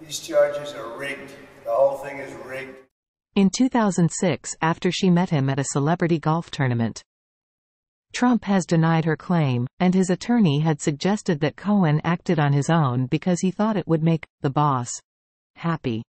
These charges are rigged. The whole thing is rigged. In 2006, after she met him at a celebrity golf tournament, Trump has denied her claim, and his attorney had suggested that Cohen acted on his own because he thought it would make the boss happy.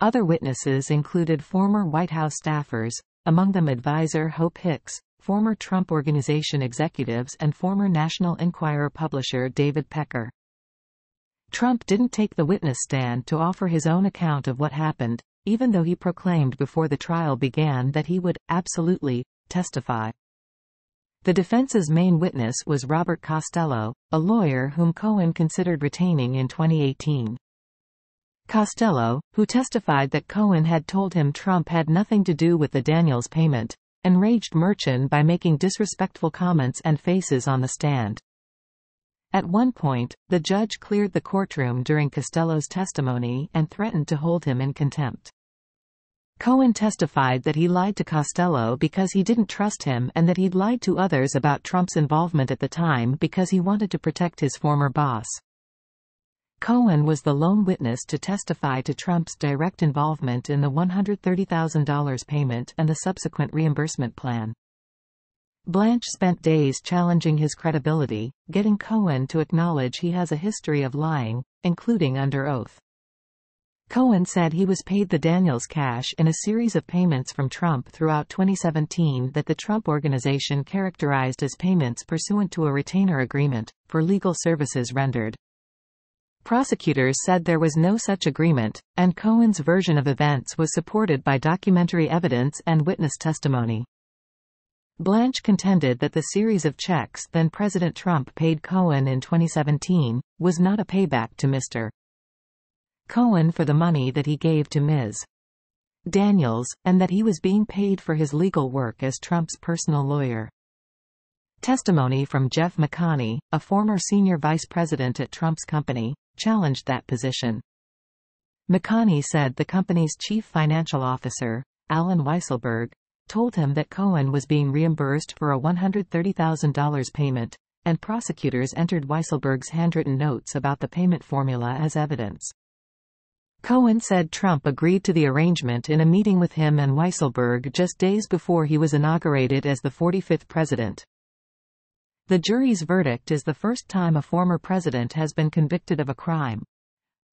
Other witnesses included former White House staffers, among them advisor Hope Hicks, former Trump Organization executives, and former National Enquirer publisher David Pecker. Trump didn't take the witness stand to offer his own account of what happened, even though he proclaimed before the trial began that he would absolutely testify. The defense's main witness was Robert Costello, a lawyer whom Cohen considered retaining in 2018. Costello, who testified that Cohen had told him Trump had nothing to do with the Daniels payment, enraged Merchan by making disrespectful comments and faces on the stand. At one point, the judge cleared the courtroom during Costello's testimony and threatened to hold him in contempt. Cohen testified that he lied to Costello because he didn't trust him and that he'd lied to others about Trump's involvement at the time because he wanted to protect his former boss. Cohen was the lone witness to testify to Trump's direct involvement in the $130,000 payment and the subsequent reimbursement plan. Blanche spent days challenging his credibility, getting Cohen to acknowledge he has a history of lying, including under oath. Cohen said he was paid the Daniels cash in a series of payments from Trump throughout 2017 that the Trump Organization characterized as payments pursuant to a retainer agreement, for legal services rendered. Prosecutors said there was no such agreement, and Cohen's version of events was supported by documentary evidence and witness testimony. Blanche contended that the series of checks then President Trump paid Cohen in 2017 was not a payback to Mr. Cohen for the money that he gave to Ms. Daniels, and that he was being paid for his legal work as Trump's personal lawyer. Testimony from Jeff McConney, a former senior vice president at Trump's company, challenged that position. McConney said the company's chief financial officer, Alan Weisselberg, told him that Cohen was being reimbursed for a $130,000 payment, and prosecutors entered Weisselberg's handwritten notes about the payment formula as evidence. Cohen said Trump agreed to the arrangement in a meeting with him and Weisselberg just days before he was inaugurated as the 45th president. The jury's verdict is the first time a former president has been convicted of a crime.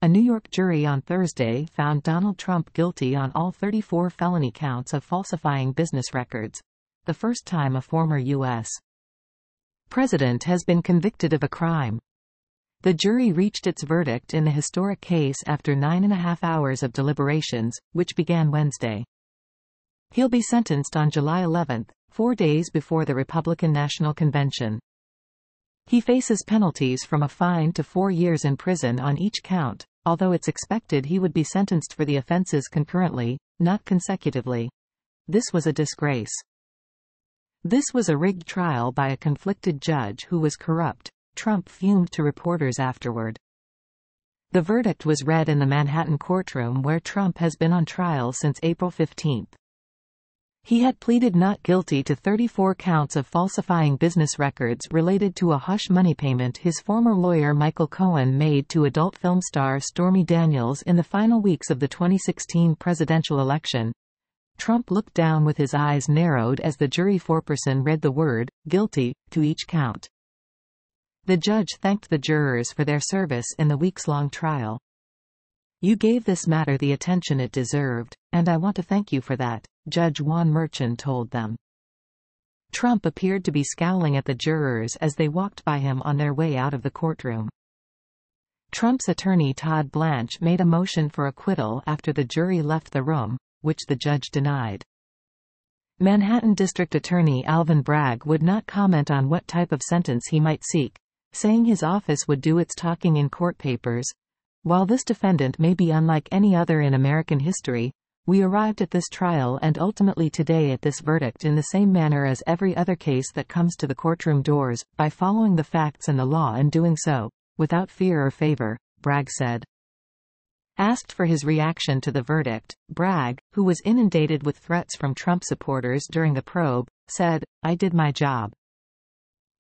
A New York jury on Thursday found Donald Trump guilty on all 34 felony counts of falsifying business records, the first time a former U.S. president has been convicted of a crime. The jury reached its verdict in the historic case after 9.5 hours of deliberations, which began Wednesday. He'll be sentenced on July 11, 4 days before the Republican National Convention. He faces penalties from a fine to 4 years in prison on each count, although it's expected he would be sentenced for the offenses concurrently, not consecutively. This was a disgrace. This was a rigged trial by a conflicted judge who was corrupt, Trump fumed to reporters afterward. The verdict was read in the Manhattan courtroom where Trump has been on trial since April 15. He had pleaded not guilty to 34 counts of falsifying business records related to a hush money payment his former lawyer Michael Cohen made to adult film star Stormy Daniels in the final weeks of the 2016 presidential election. Trump looked down with his eyes narrowed as the jury foreperson read the word, guilty, to each count. The judge thanked the jurors for their service in the weeks-long trial. You gave this matter the attention it deserved, and I want to thank you for that, Judge Juan Merchan told them. Trump appeared to be scowling at the jurors as they walked by him on their way out of the courtroom. Trump's attorney Todd Blanche made a motion for acquittal after the jury left the room, which the judge denied. Manhattan District Attorney Alvin Bragg would not comment on what type of sentence he might seek, saying his office would do its talking in court papers. While this defendant may be unlike any other in American history, we arrived at this trial and ultimately today at this verdict in the same manner as every other case that comes to the courtroom doors, by following the facts and the law and doing so, without fear or favor, Bragg said. Asked for his reaction to the verdict, Bragg, who was inundated with threats from Trump supporters during the probe, said, "I did my job.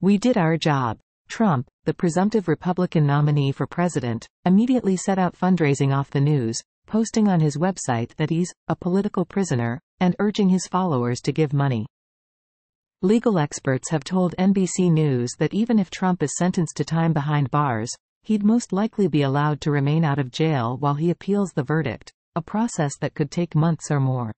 We did our job. Trump, the presumptive Republican nominee for president, immediately set out fundraising off the news, posting on his website that he's a political prisoner, and urging his followers to give money. Legal experts have told NBC News that even if Trump is sentenced to time behind bars, he'd most likely be allowed to remain out of jail while he appeals the verdict, a process that could take months or more.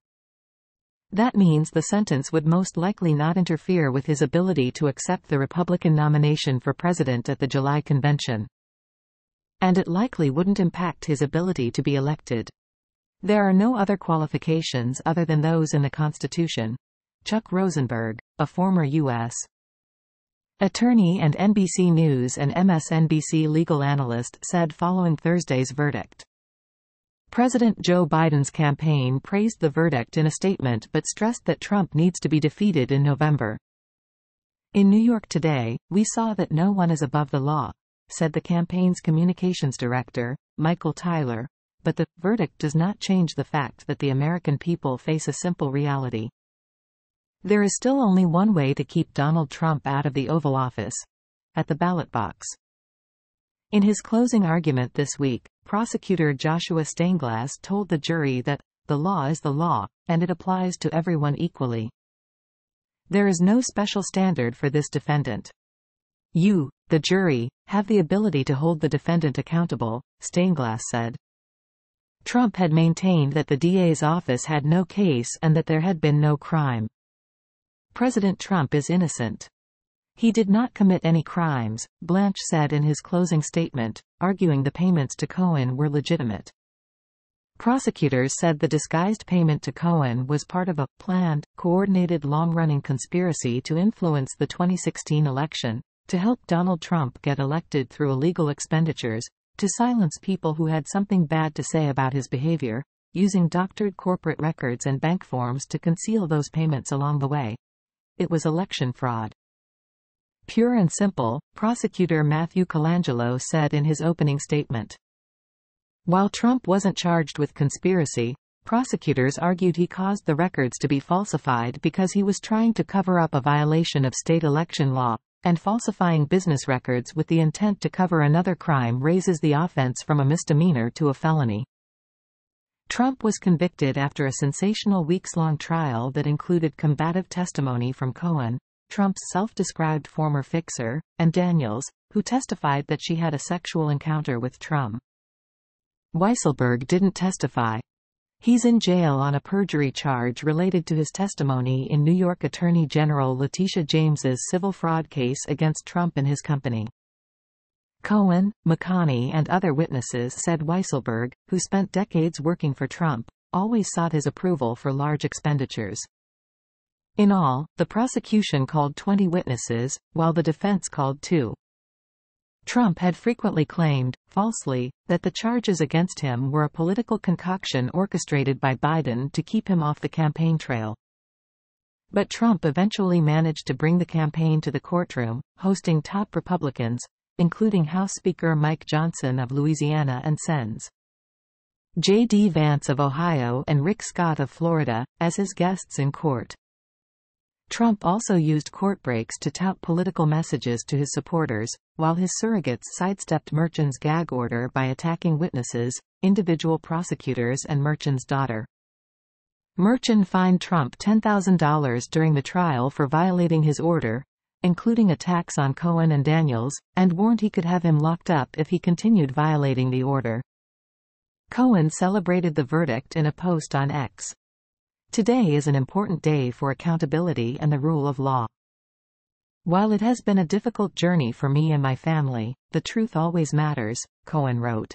That means the sentence would most likely not interfere with his ability to accept the Republican nomination for president at the July convention. And it likely wouldn't impact his ability to be elected. There are no other qualifications other than those in the Constitution. Chuck Rosenberg, a former U.S. attorney and NBC News and MSNBC legal analyst, said following Thursday's verdict. President Joe Biden's campaign praised the verdict in a statement but stressed that Trump needs to be defeated in November. "In New York today, we saw that no one is above the law," said the campaign's communications director, Michael Tyler, but the verdict does not change the fact that the American people face a simple reality. There is still only one way to keep Donald Trump out of the Oval Office: at the ballot box. In his closing argument this week, prosecutor Joshua Stanglass told the jury that the law is the law, and it applies to everyone equally. There is no special standard for this defendant. You, the jury, have the ability to hold the defendant accountable, Stanglass said. Trump had maintained that the DA's office had no case and that there had been no crime. President Trump is innocent. He did not commit any crimes, Blanche said in his closing statement, arguing the payments to Cohen were legitimate. Prosecutors said the disguised payment to Cohen was part of a planned, coordinated long-running conspiracy to influence the 2016 election, to help Donald Trump get elected through illegal expenditures, to silence people who had something bad to say about his behavior, using doctored corporate records and bank forms to conceal those payments along the way. It was election fraud. Pure and simple, prosecutor Matthew Colangelo said in his opening statement. While Trump wasn't charged with conspiracy, prosecutors argued he caused the records to be falsified because he was trying to cover up a violation of state election law, and falsifying business records with the intent to cover another crime raises the offense from a misdemeanor to a felony. Trump was convicted after a sensational weeks-long trial that included combative testimony from Cohen, Trump's self-described former fixer, and Daniels, who testified that she had a sexual encounter with Trump. Weisselberg didn't testify. He's in jail on a perjury charge related to his testimony in New York Attorney General Letitia James's civil fraud case against Trump and his company. Cohen, McConney, and other witnesses said Weisselberg, who spent decades working for Trump, always sought his approval for large expenditures. In all, the prosecution called 20 witnesses, while the defense called 2. Trump had frequently claimed, falsely, that the charges against him were a political concoction orchestrated by Biden to keep him off the campaign trail. But Trump eventually managed to bring the campaign to the courtroom, hosting top Republicans, including House Speaker Mike Johnson of Louisiana and Sens. J.D. Vance of Ohio and Rick Scott of Florida, as his guests in court. Trump also used court breaks to tout political messages to his supporters, while his surrogates sidestepped Merchan's gag order by attacking witnesses, individual prosecutors, and Merchan's daughter. Merchan fined Trump $10,000 during the trial for violating his order, including attacks on Cohen and Daniels, and warned he could have him locked up if he continued violating the order. Cohen celebrated the verdict in a post on X. Today is an important day for accountability and the rule of law. While it has been a difficult journey for me and my family, the truth always matters, Cohen wrote.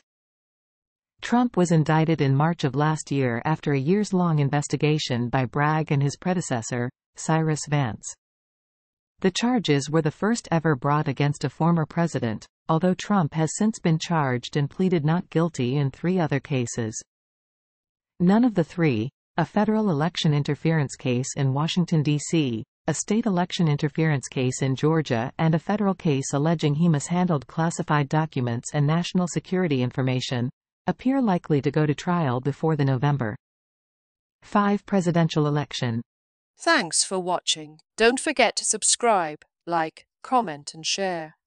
Trump was indicted in March of last year after a years-long investigation by Bragg and his predecessor, Cyrus Vance. The charges were the first ever brought against a former president, although Trump has since been charged and pleaded not guilty in 3 other cases. None of the 3, a federal election interference case in Washington, D.C., a state election interference case in Georgia, and a federal case alleging he mishandled classified documents and national security information, appear likely to go to trial before the November 5 presidential election. Thanks for watching. Don't forget to subscribe, like, comment, and share.